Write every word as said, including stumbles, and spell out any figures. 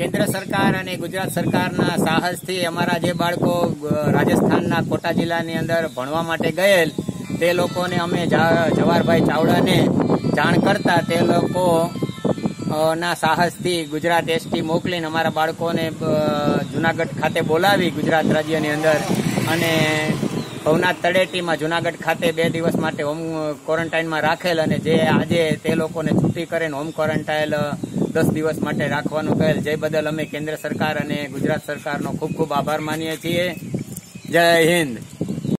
केंद्र सरकार अने गुजरात सरकारना साहसथी अमारा जे बाळको राजस्थानना कोटा जिल्लानी अंदर भणवा माटे गयेल ते लोकोने अमे जवाहरभाई चावड़ाने जाण करता ते लोको ना साहसथी गुजरात एसटी मोकलीने अमारा बाळकोने जूनागढ़ खाते बोलावी गुजरात राज्यनी अंदर अने भवनाथ तळेटी में जूनागढ़ खाते बे दिवस माटे होम क्वॉरंटाइन में राखेल अने जे आजे ते लोकोने छुट्टी करीने होम क्वॉरंटाइन दस दिवस माटे राखवानुं कहेल। जे बदल अमे केंद्र सरकार अने गुजरात सरकारनो खूब खूब आभार मानीए छीए। जय हिंद।